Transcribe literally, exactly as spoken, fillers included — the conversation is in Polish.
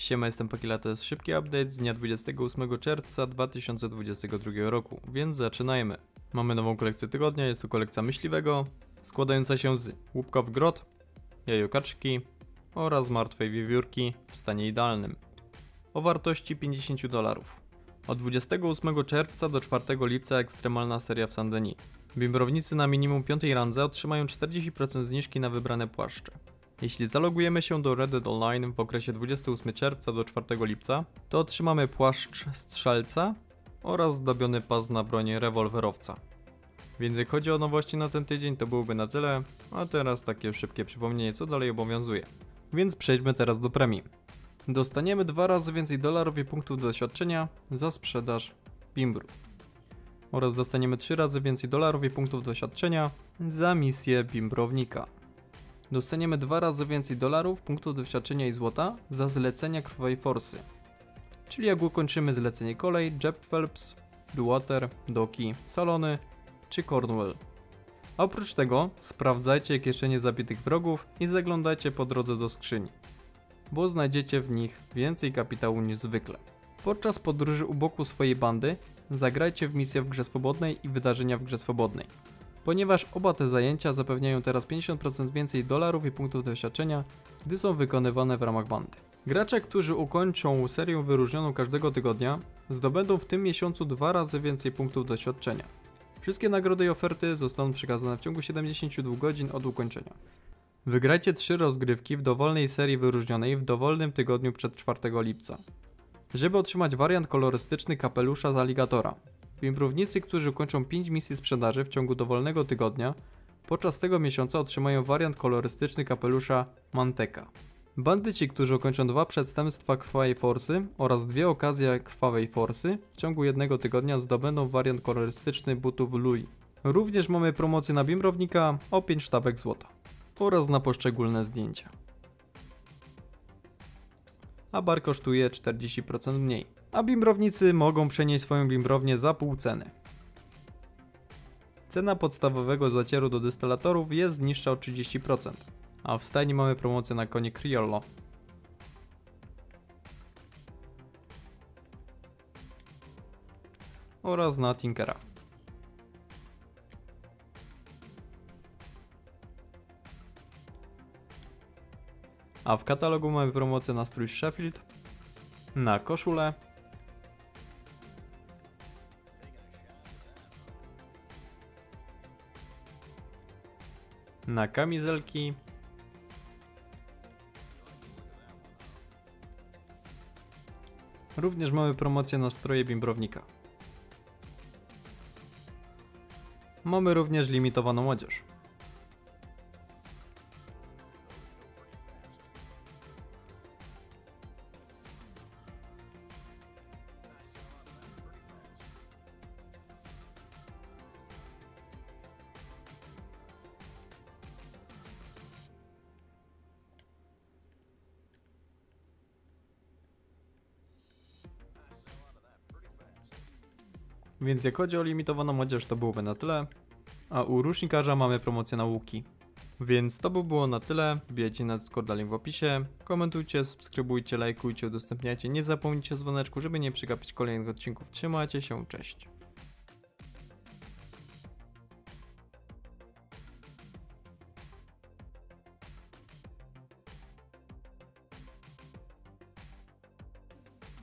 Siema, jestem Pakil, to jest szybki update z dnia dwudziestego ósmego czerwca dwa tysiące dwudziestego drugiego roku, więc zaczynajmy. Mamy nową kolekcję tygodnia, jest to kolekcja myśliwego, składająca się z łupka w grot, jajokaczki oraz martwej wiewiórki w stanie idealnym, o wartości pięćdziesiąt dolarów. Od dwudziestego ósmego czerwca do czwartego lipca ekstremalna seria w Saint-Denis. Bimbrownicy na minimum piątej randze otrzymają czterdzieści procent zniżki na wybrane płaszcze. Jeśli zalogujemy się do Red Dead Online w okresie dwudziestego ósmego czerwca do czwartego lipca, to otrzymamy płaszcz strzelca oraz zdobiony pas na broń rewolwerowca. Więc jak chodzi o nowości na ten tydzień, to byłoby na tyle, a teraz takie szybkie przypomnienie, co dalej obowiązuje. Więc przejdźmy teraz do premii. Dostaniemy dwa razy więcej dolarów i punktów doświadczenia za sprzedaż bimbru. Oraz dostaniemy trzy razy więcej dolarów i punktów doświadczenia za misję bimbrownika. Dostaniemy dwa razy więcej dolarów, punktów doświadczenia i złota za zlecenia krwawej forsy. Czyli jak ukończymy zlecenie kolej, Jeb Phelps, DeWater, Doki, Salony czy Cornwall. A oprócz tego sprawdzajcie kieszenie zabitych wrogów i zaglądajcie po drodze do skrzyni, bo znajdziecie w nich więcej kapitału niż zwykle. Podczas podróży u boku swojej bandy zagrajcie w misje w grze swobodnej i wydarzenia w grze swobodnej, ponieważ oba te zajęcia zapewniają teraz pięćdziesiąt procent więcej dolarów i punktów doświadczenia, gdy są wykonywane w ramach bandy. Gracze, którzy ukończą serię wyróżnioną każdego tygodnia, zdobędą w tym miesiącu dwa razy więcej punktów doświadczenia. Wszystkie nagrody i oferty zostaną przekazane w ciągu siedemdziesięciu dwóch godzin od ukończenia. Wygrajcie trzy rozgrywki w dowolnej serii wyróżnionej w dowolnym tygodniu przed czwartego lipca, żeby otrzymać wariant kolorystyczny kapelusza z aligatora. Bimbrownicy, którzy ukończą pięć misji sprzedaży w ciągu dowolnego tygodnia, podczas tego miesiąca otrzymają wariant kolorystyczny kapelusza Manteka. Bandyci, którzy ukończą dwa przestępstwa krwawej forsy oraz dwie okazje krwawej forsy w ciągu jednego tygodnia, zdobędą wariant kolorystyczny butów Louis. Również mamy promocję na bimbrownika o pięć sztabek złota oraz na poszczególne zdjęcia. A bar kosztuje czterdzieści procent mniej, a bimbrownicy mogą przenieść swoją bimbrownię za pół ceny. Cena podstawowego zacieru do destylatorów jest niższa o trzydzieści procent, a w stajni mamy promocję na konie Criollo. Oraz na Tinkera. A w katalogu mamy promocję na strój Sheffield, na koszulę na kamizelki również mamy promocję na stroje bimbrownika. Mamy również limitowaną odzież . Więc jak chodzi o limitowaną odzież, to byłoby na tyle, a u rusznikarza mamy promocję na łuki. Więc to by było na tyle, wbijajcie na Discorda, link w opisie, komentujcie, subskrybujcie, lajkujcie, udostępniajcie, nie zapomnijcie o dzwoneczku, żeby nie przegapić kolejnych odcinków, trzymajcie się, cześć.